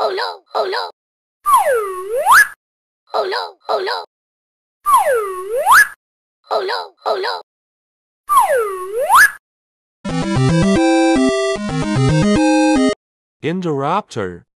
Oh no, oh no. Oh no, oh no. Oh no, oh no. Indoraptor.